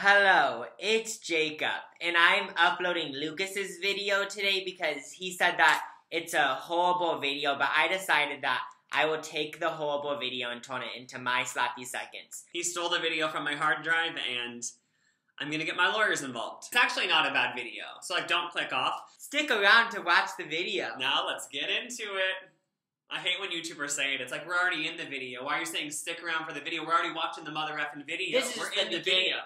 Hello, it's Jacob, and I'm uploading Lucas's video today because he said that it's a horrible video, but I decided that I will take the horrible video and turn it into my sloppy seconds. He stole the video from my hard drive, and I'm gonna get my lawyers involved. It's actually not a bad video, so like, don't click off. Stick around to watch the video. Now let's get into it. I hate when YouTubers say it. It's like, we're already in the video. Why are you saying stick around for the video? We're already watching the mother effing video. We're in the video.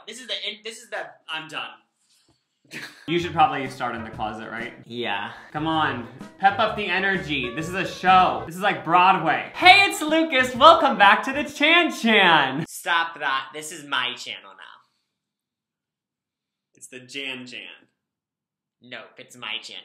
I'm done. You should probably start in the closet, right? Yeah. Come on. Pep up the energy. This is a show. This is like Broadway. Hey, it's Lucas. Welcome back to the Chan Chan. Stop that. This is my channel now. It's the Jan Jan. Nope, it's my channel.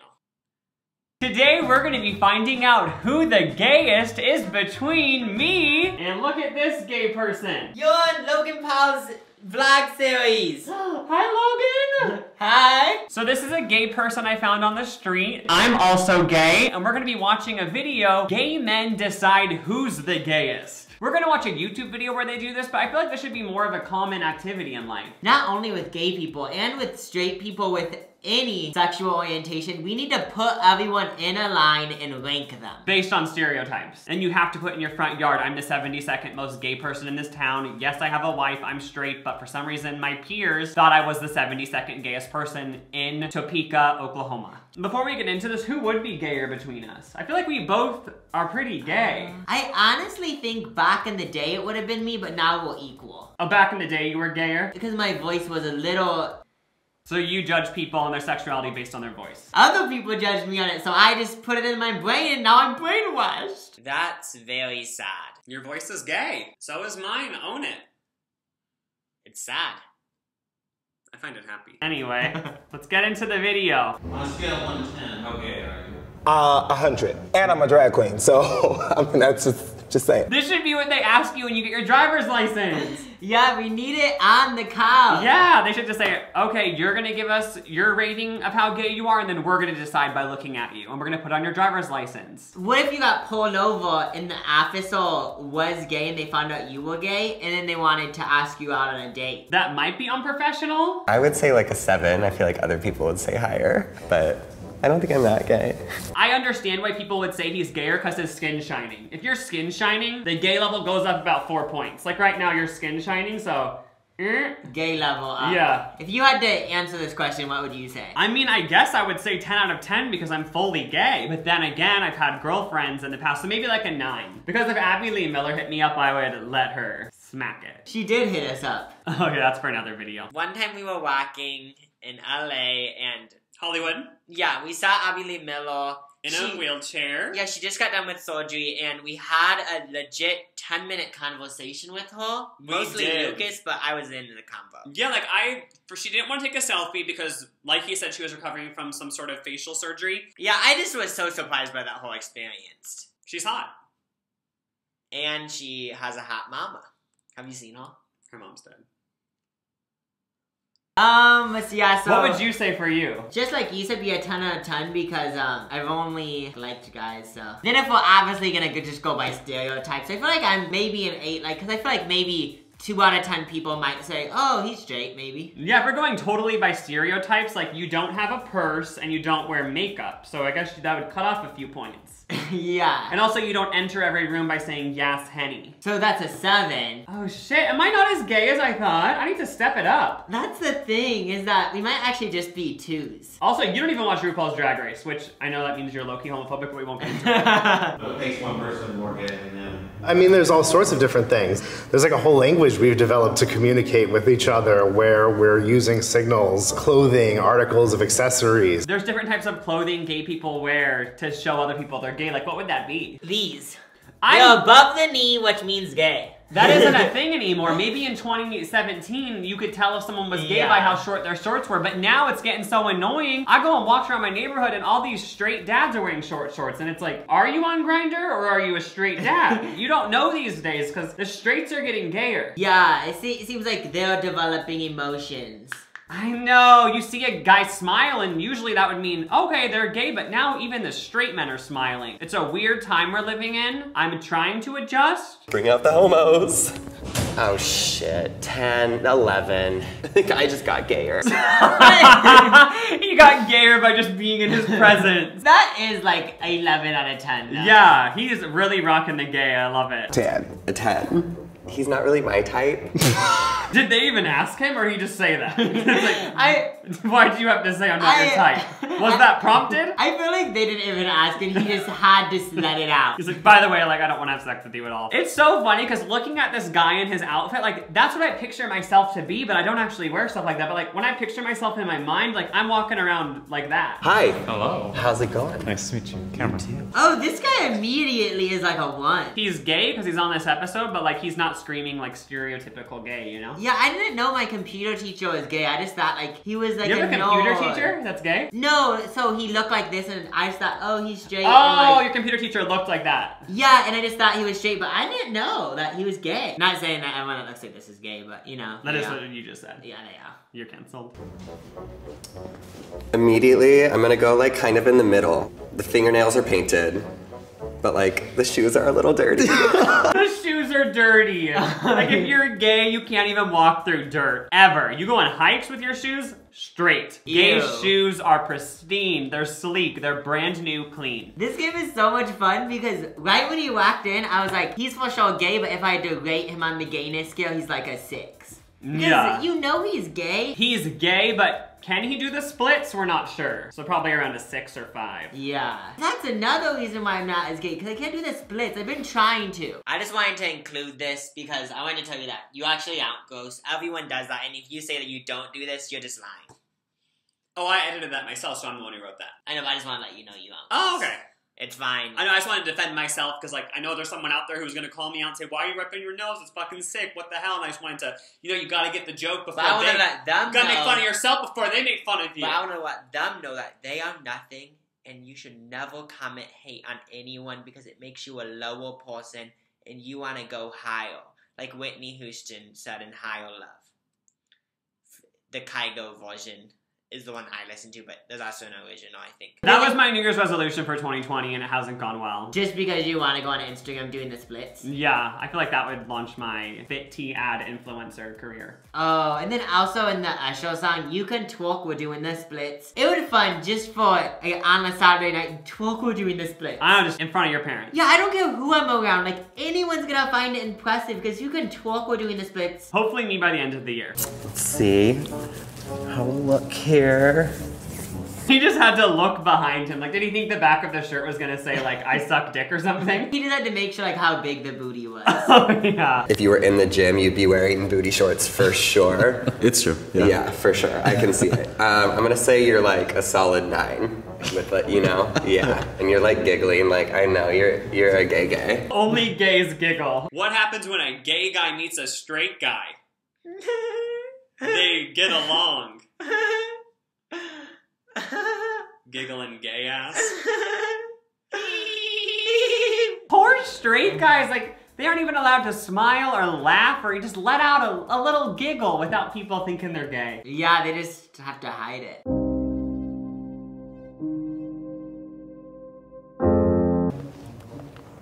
Today we're gonna be finding out who the gayest is between me and look at this gay person. You're on Logan Paul's vlog series. Hi Logan. Hi. So this is a gay person I found on the street. I'm also gay and we're gonna be watching a video, gay men decide who's the gayest. We're gonna watch a YouTube video where they do this, but I feel like this should be more of a common activity in life. Not only with gay people and with straight people with any sexual orientation, we need to put everyone in a line and rank them. Based on stereotypes. And you have to put in your front yard, I'm the 72nd most gay person in this town. Yes, I have a wife, I'm straight, but for some reason my peers thought I was the 72nd gayest person in Topeka, Oklahoma. Before we get into this, who would be gayer between us? I feel like we both are pretty gay. I honestly think back in the day it would have been me, but now we're equal. Oh, back in the day you were gayer? Because my voice was a little... So you judge people on their sexuality based on their voice. Other people judge me on it, so I just put it in my brain and now I'm brainwashed. That's very sad. Your voice is gay. So is mine, own it. It's sad. I find it happy. Anyway, let's get into the video. On a scale of 1 to 10, how gay are you? 100, and I'm a drag queen, so I mean, that's just saying. This should be what they ask you when you get your driver's license. Yeah, we need it on the cow. Yeah, they should just say, okay, you're gonna give us your rating of how gay you are, and then we're gonna decide by looking at you, and we're gonna put on your driver's license. What if you got pulled over and the officer was gay and they found out you were gay, and then they wanted to ask you out on a date? That might be unprofessional. I would say like a 7. I feel like other people would say higher, but I don't think I'm that gay. I understand why people would say he's gayer because his skin's shining. If your skin's shining, the gay level goes up about 4 points. Like right now, your skin's shining, so... Gay level up. Yeah. If you had to answer this question, what would you say? I mean, I guess I would say 10 out of 10 because I'm fully gay. But then again, I've had girlfriends in the past, so maybe like a 9. Because if Abby Lee Miller hit me up, I would let her smack it. She did hit us up. Okay, that's for another video. One time we were walking in LA and... Hollywood? Yeah, we saw Abby Lee Miller. In a wheelchair. Yeah, she just got done with surgery, and we had a legit 10-minute conversation with her. Mostly Lucas, but I was into the combo. Yeah, like, she didn't want to take a selfie because, like he said, she was recovering from some sort of facial surgery. Yeah, I just was so surprised by that whole experience. She's hot. And she has a hot mama. Have you seen her? Her mom's dead. Yeah, so... What would you say for you? Just like you said, be a 10 out of 10 because, I've only liked guys, so... Then if we're obviously gonna just go by stereotypes, I feel like I'm maybe an 8, like, because I feel like maybe 2 out of 10 people might say, oh, he's straight, maybe. Yeah, if we're going totally by stereotypes, like, you don't have a purse and you don't wear makeup, so I guess that would cut off a few points. Yeah. And also, you don't enter every room by saying, yes, Henny. So that's a 7. Oh, shit. Am I not as gay as I thought? I need to step it up. That's the thing, is that we might actually just be 2s. Also, you don't even watch RuPaul's Drag Race, which I know that means you're low-key homophobic, but we won't get into it. What makes one person more gay than them? I mean, there's all sorts of different things. There's like a whole language we've developed to communicate with each other where we're using signals, clothing, articles of accessories. There's different types of clothing gay people wear to show other people they're gay. Like, what would that be? These. They're above the knee, which means gay. That isn't a thing anymore. Maybe in 2017, you could tell if someone was gay by how short their shorts were, but now it's getting so annoying. I go and walk around my neighborhood and all these straight dads are wearing short shorts, and it's like, are you on Grindr or are you a straight dad? You don't know these days because the straights are getting gayer. Yeah, it seems like they're developing emotions. I know, you see a guy smile and usually that would mean, okay, they're gay, but now even the straight men are smiling. It's a weird time we're living in. I'm trying to adjust. Bring out the homos. Oh shit, 10, 11. I think I just got gayer. You got gayer by just being in his presence. That is like 11 out of 10 though. Yeah, he's really rocking the gay, I love it. 10. A 10. He's not really my type. Did they even ask him, or he just say that? Like, why do you have to say I'm not your type? Was that prompted? I feel like they didn't even ask, and he just had to let it out. He's like, by the way, like I don't want to have sex with you at all. It's so funny because looking at this guy in his outfit, like that's what I picture myself to be, but I don't actually wear stuff like that. But like when I picture myself in my mind, like I'm walking around like that. Hi. Hello. How's it going? Nice to meet you. Camera. Oh, this guy immediately is like a one. He's gay because he's on this episode, but like he's not screaming like stereotypical gay, you know? Yeah, I didn't know my computer teacher was gay. I just thought like he was like, you have a computer teacher that's gay? No, so he looked like this and I just thought, oh, he's straight. Oh, like, your computer teacher looked like that. Yeah, and I just thought he was straight, but I didn't know that he was gay. Not saying that everyone that looks like this is gay, but you know. That is what you just said. Yeah, yeah. You're canceled. Immediately, I'm gonna go like kind of in the middle. The fingernails are painted, but like the shoes are a little dirty. The shoes are dirty. Like if you're gay, you can't even walk through dirt, ever. You go on hikes with your shoes, straight. Ew. Gay shoes are pristine, they're sleek, they're brand new, clean. This game is so much fun because right when he walked in, I was like, he's for sure gay, but if I had to rate him on the gayness scale, he's like a 6. Because you know he's gay. He's gay, but can he do the splits? We're not sure. So probably around a 6 or 5. Yeah. That's another reason why I'm not as gay, because I can't do the splits. I've been trying to. I just wanted to include this because I wanted to tell you that you actually aren't ghosts. Everyone does that, and if you say that you don't do this, you're just lying. Oh, I edited that myself, so I'm the one who wrote that. I know, but I just want to let you know you aren't ghosts. Oh, okay. It's fine. I know, I just wanted to defend myself because, like, I know there's someone out there who's going to call me out and say, why are you ripping your nose? It's fucking sick. What the hell? And I just wanted to, you know, you got to get the joke before they let them know. You got to make fun of yourself before they make fun of you. But I want to let them know that they are nothing and you should never comment hate on anyone because it makes you a lower person and you want to go higher. Like Whitney Houston said in Higher Love. The Kygo version is the one I listen to, but there's also no original, I think. That was my New Year's resolution for 2020, and it hasn't gone well. Just because you want to go on Instagram doing the splits? Yeah, I feel like that would launch my fit tea ad influencer career. Oh, and then also in the Usher song, you can twerk while doing the splits. It would be fun just for, like, on a Saturday night, twerk while doing the splits. I know, just in front of your parents. Yeah, I don't care who I'm around. Like, anyone's gonna find it impressive because you can twerk while doing the splits. Hopefully me by the end of the year. Let's see. Have a look here. He just had to look behind him. Like, did he think the back of the shirt was gonna say, like, I suck dick or something? He just had to make sure, like, how big the booty was. Oh, yeah. If you were in the gym, you'd be wearing booty shorts for sure. It's true. Yeah. Yeah, for sure. I can see it. I'm gonna say you're, like, a solid 9. With, like, you know, yeah. And you're, like, giggling, like, I know, you're a gay guy. Only gays giggle. What happens when a gay guy meets a straight guy? They get along. Giggling gay ass. Poor straight guys, like, they aren't even allowed to smile or laugh, or you just let out a little giggle without people thinking they're gay. Yeah, they just have to hide it.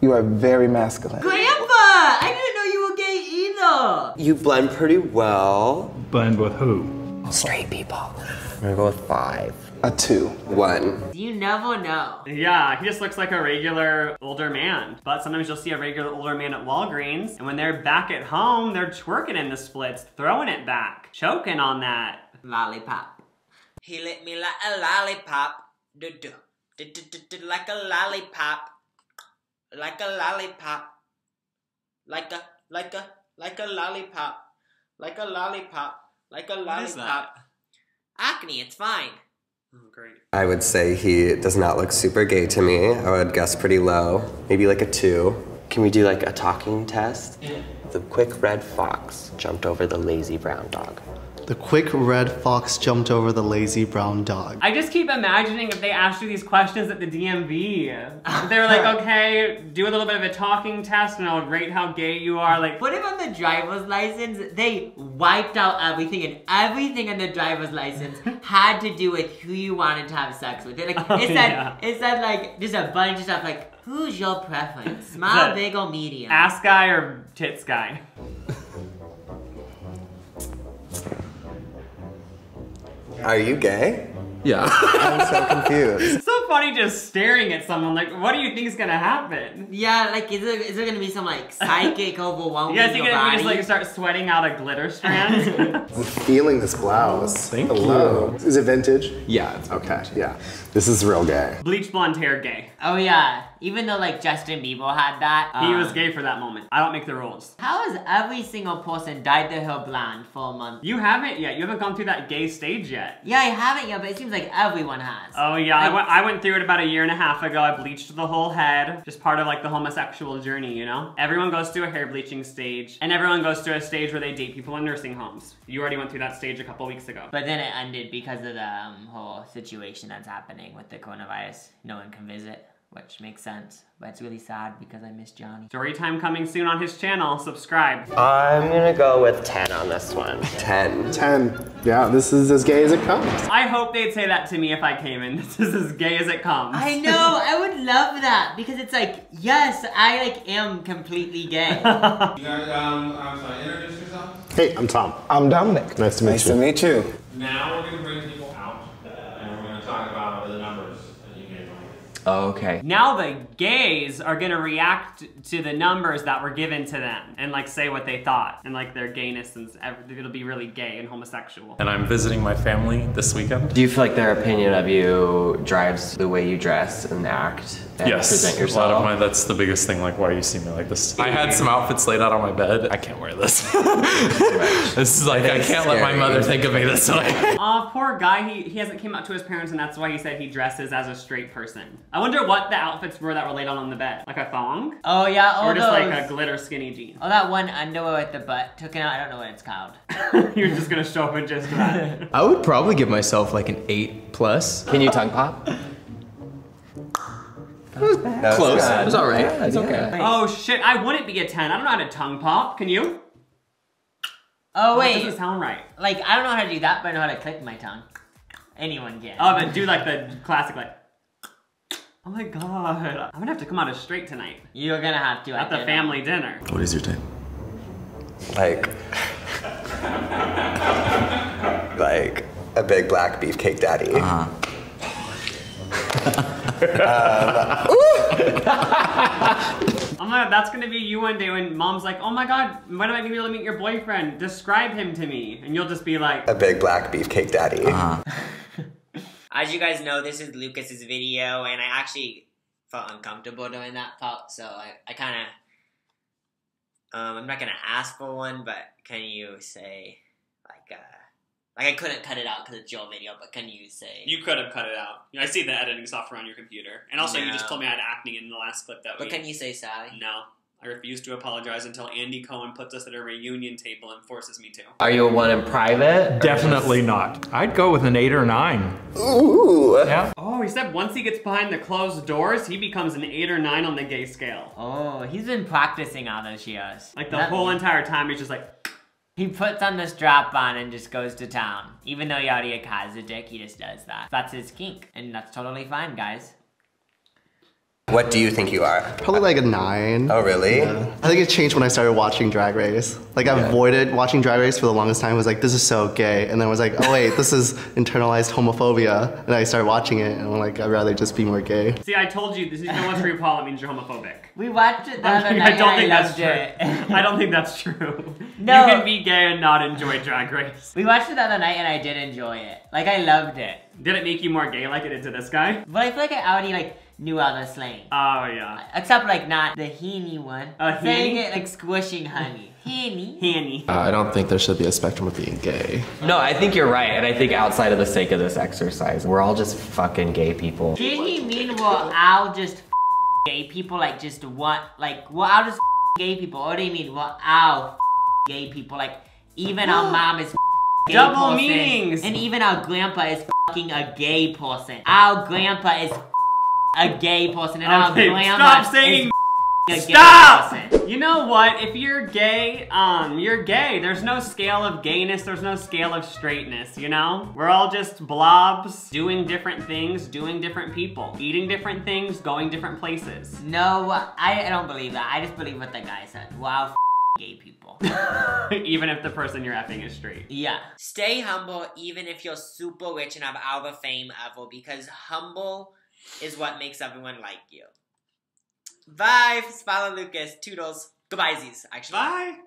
You are very masculine. Grandpa! I didn't know you were gay either. You blend pretty well. Blend with who? Straight people. I'm gonna go with 5. A 2. 1. You never know. Yeah, he just looks like a regular older man. But sometimes you'll see a regular older man at Walgreens, and when they're back at home, they're twerking in the splits, throwing it back, choking on that lollipop. He lit me like a lollipop. Like a lollipop. Like a lollipop. Like a lollipop. Like a lollipop. Like a lollipop. Acne, it's fine. Oh, great. I would say he does not look super gay to me. I would guess pretty low. Maybe like a 2. Can we do like a talking test? Yeah. The quick red fox jumped over the lazy brown dog. The quick red fox jumped over the lazy brown dog. I just keep imagining if they asked you these questions at the DMV. They were like, okay, do a little bit of a talking test and I'll rate how gay you are. Like, what if on the driver's license, they wiped out everything and everything on the driver's license had to do with who you wanted to have sex with. Like, it said like, just a bunch of stuff like, who's your preference? Small, big, or medium? Ass guy or tits guy? Are you gay? Yeah. I'm so confused. So funny just staring at someone like, what do you think is gonna happen? Yeah, like is there gonna be some like psychic overwhelming yeah, so you're gonna just like start sweating out a glitter strand? I'm feeling this blouse. Thank you. Is it vintage? Yeah, it's vintage. Okay, yeah. This is real gay. Bleach blonde hair gay. Oh yeah. Even though like Justin Bieber had that. He was gay for that moment. I don't make the rules. How has every single person dyed their hair blonde for a month? You haven't yet. You haven't gone through that gay stage yet. Yeah, I haven't yet, but it seems like everyone has. Oh yeah, like, I went through it about 1.5 years ago. I bleached the whole head. Just part of like the homosexual journey, you know? Everyone goes through a hair bleaching stage and everyone goes through a stage where they date people in nursing homes. You already went through that stage a couple weeks ago. But then it ended because of the whole situation that's happening with the coronavirus. No one can visit. Which makes sense, but it's really sad because I miss Johnny. Story time coming soon on his channel, subscribe. I'm gonna go with 10 on this one. 10. 10. Yeah, this is as gay as it comes. I hope they'd say that to me if I came in. This is as gay as it comes. I know, I would love that because it's like, yes, I like am completely gay. I'm sorry, introduce yourself. Hey, I'm Tom. I'm Dominic. Nice to meet you. Nice to meet you. Now we're gonna bring people out and we're gonna talk about the numbers. Oh, okay. Now the gays are gonna react to the numbers that were given to them and like say what they thought and like their gayness and it'll be really gay and homosexual. And I'm visiting my family this weekend. Do you feel like their opinion of you drives the way you dress and act? Yes, present yourself? A lot of my, that's the biggest thing, like why you see me like this. I had some outfits laid out on my bed. I can't wear this. This is like, I can't let my mother think of me this way. Aw, poor guy, he hasn't came out to his parents and that's why he said he dresses as a straight person. I wonder what the outfits were that were laid out on the bed. Like a thong? Oh yeah, all those. Or just like a glitter skinny jean. Oh, that one underwear with the butt taken out, I don't know what it's called. You're just gonna show up in just that. I would probably give myself like an 8+. Can you tongue pop? That was close. It was all right. Yeah, it's okay. Oh shit, I wouldn't be a 10. I don't know how to tongue pop. Can you? Oh wait. That doesn't sound right. Like, I don't know how to do that, but I know how to click my tongue. Anyone can. Oh, but do like the classic like, oh my god. I'm gonna have to come out as straight tonight. You're gonna have to. At the family dinner. What is your type? Like, like a big black beefcake daddy. Oh my god, that's gonna be you one day when mom's like, oh my god, when am I gonna be able to meet your boyfriend? Describe him to me. And you'll just be like, a big black beefcake daddy. As you guys know, this is Lucas's video, and I actually felt uncomfortable doing that part, so I kinda, I'm not gonna ask for one, but can you say, like I couldn't cut it out because it's your video, but can you say? You could have cut it out. You know, I see the editing software on your computer. And also you just told me I had acne in the last clip that week. But can you say sorry? No. I refuse to apologize until Andy Cohen puts us at a reunion table and forces me to. Are you a 1 in private? Definitely not. I'd go with an 8 or 9. Ooh. Yeah. Oh, he said once he gets behind the closed doors, he becomes an 8 or 9 on the gay scale. Oh, he's been practicing all those years. Like the whole entire time, he's just like, he puts on this strap on and just goes to town. Even though he already has a dick, he just does that. That's his kink, and that's totally fine, guys. What do you think you are? Probably like a 9. Oh, really? Yeah. I think it changed when I started watching Drag Race. Like, I avoided watching Drag Race for the longest time. I was like, this is so gay. And then I was like, oh wait, this is internalized homophobia. And I started watching it, and I'm like, I'd rather just be more gay. See, I told you, this is no one's RuPaul, it means you're homophobic. We watched it the other night, and I loved it. I don't think that's true. No. You can be gay and not enjoy Drag Race. We watched it the other night, and I did enjoy it. Like, I loved it. Did it make you more gay like it did to this guy? But I feel like I already, like, knew all the slang. Oh, yeah. Except, like, not the heeny one. Oh, heeny? Saying it like squishing honey. Heeny. Heeny. I don't think there should be a spectrum of being gay. No, I think you're right, and I think outside of the sake of this exercise, we're all just fucking gay people. Did he mean, well, I'll just gay people, like, just want, like, well, I'll just gay people? Or do you mean, well, I'll gay people? Like, even our mom is gay. Double meanings! And even our grandpa is fucking a gay person. Our grandpa is a gay person, and our grandma stop saying is stop! A gay person. You know what? If you're gay, you're gay. There's no scale of gayness. There's no scale of straightness, you know? We're all just blobs doing different things, doing different people, eating different things, going different places. No, I don't believe that. I just believe what the guy said. Wow, gay people. Even if the person you're effing is straight. Yeah. Stay humble even if you're super rich and have all the fame ever, because humble is what makes everyone like you. Bye. Follow Lucas. Toodles. Goodbye, Z's, actually. Bye.